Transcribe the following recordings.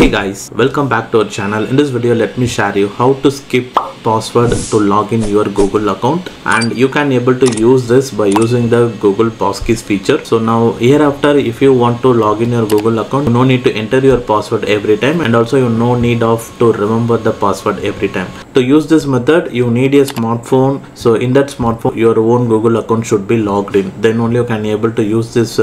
Hey guys, welcome back to our channel. In this video, let me share you how to skip password to log in your Google account, and you can able to use this by using the Google Passkeys feature. So now hereafter, if you want to log in your Google account, you no need to enter your password every time, and also you no need of to remember the password every time. To use this method, you need a smartphone. So in that smartphone, your own Google account should be logged in. Then only you can able to use this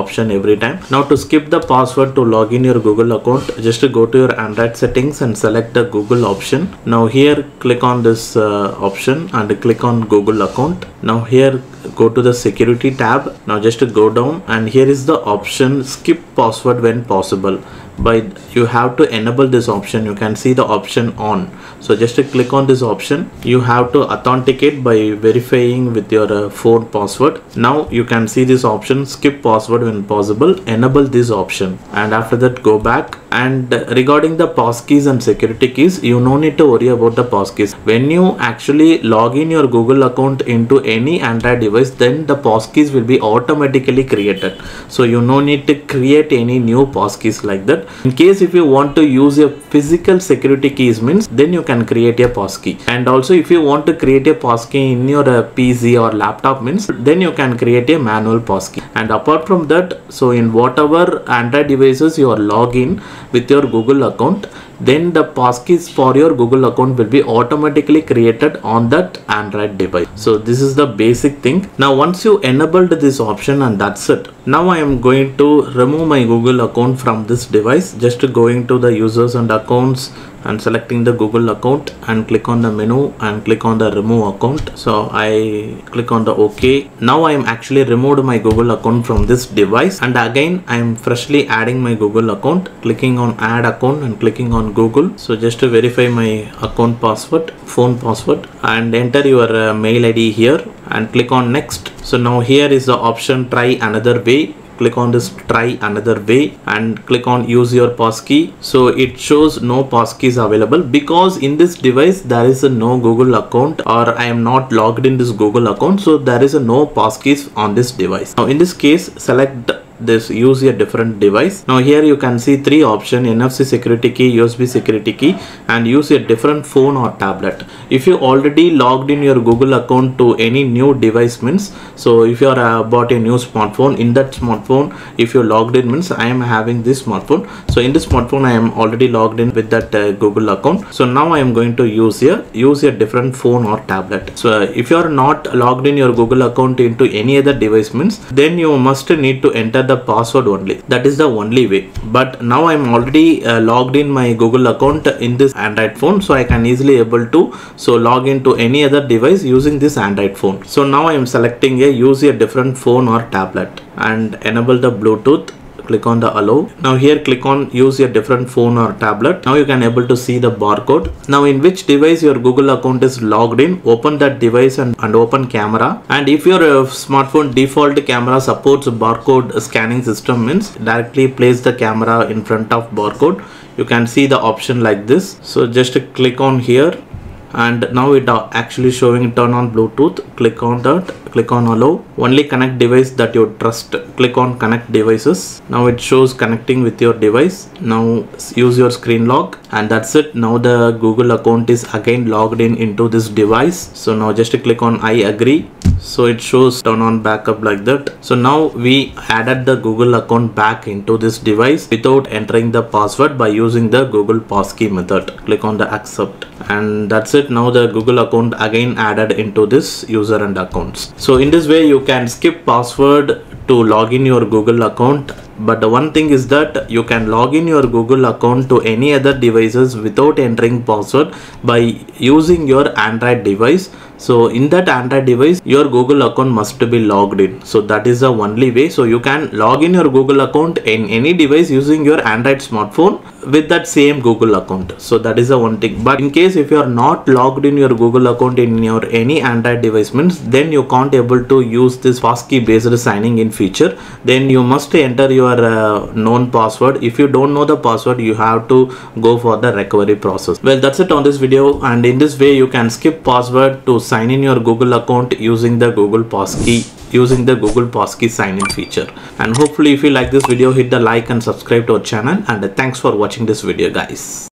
option every time. Now to skip the password to log in your Google account, just go to your Android settings and select the Google option. Now here click on this option and click on Google account. Now here go to the security tab. Now just go down, and here is the option skip password when possible. But you have to enable this option. You can see the option on, so just to click on this option. You have to authenticate by verifying with your phone password. Now you can see this option skip password when possible. Enable this option, and after that go back. And regarding the passkeys and security keys, you no need to worry about the passkeys. When you actually log in your Google account into any Android device, then the passkeys will be automatically created, so you no need to create any new passkeys like that. In case if you want to use a physical security keys means, then you can create a passkey. And also if you want to create a passkey in your PC or laptop means, then you can create a manual passkey. And apart from that, so in whatever Android devices you are login with your Google account, then the passkeys for your Google account will be automatically created on that Android device. So this is the basic thing. Now once you enabled this option, and that's it. Now I am going to remove my Google account from this device. Just going to the users and accounts and selecting the Google account, and click on the menu and click on the remove account. So I click on the OK. Now I am actually removed my Google account from this device, and again I am freshly adding my Google account, clicking on add account and clicking on Google. So just to verify my account password, phone password, and enter your mail ID here and click on next. So now here is the option try another way. Click on this try another way and click on use your passkey. So it shows no passkeys available, because in this device there is a no Google account, or I am not logged in this Google account, so there is a no passkeys on this device. Now in this case, select this use a different device. Now here you can see three options: NFC security key, USB security key, and use a different phone or tablet. If you already logged in your Google account to any new device means, so if you are bought a new smartphone, in that smartphone if you logged in means, I am having this smartphone, so in this smartphone I am already logged in with that Google account. So now I am going to use a different phone or tablet. So if you are not logged in your Google account into any other device means, then you must need to enter the password only. That is the only way. But now I'm already logged in my Google account in this Android phone, so I can easily able to log into any other device using this Android phone. So now I'm selecting a use a different phone or tablet and enable the Bluetooth. Click on the allow. Now here click on use a different phone or tablet. Now you can able to see the barcode. Now in which device your Google account is logged in, open that device and open camera. And if your smartphone default camera supports barcode scanning system means, directly place the camera in front of barcode. You can see the option like this, so just click on here, and now it actually showing turn on Bluetooth. Click on that, click on allow. Only connect device that you trust. Click on connect devices. Now it shows connecting with your device. Now use your screen lock, and that's it. Now the Google account is again logged in into this device. So now just click on I agree. So it shows turn on backup like that. So now we added the Google account back into this device without entering the password by using the Google passkey method. Click on the accept, and that's it. Now the Google account again added into this user and accounts. So in this way you can skip password to log in your Google account. But the one thing is that you can log in your Google account to any other devices without entering password by using your Android device. So in that Android device, your Google account must be logged in. So that is the only way. So you can log in your Google account in any device using your Android smartphone with that same Google account. So that is the one thing. But in case if you are not logged in your Google account in your any Android device means, then you can't able to use this passkey based signing in feature. Then you must enter your known password. If you don't know the password, you have to go for the recovery process. Well, that's it on this video. And in this way you can skip password to sign in your Google account using the Google passkey sign in feature. And hopefully if you like this video, hit the like and subscribe to our channel, and thanks for watching this video guys.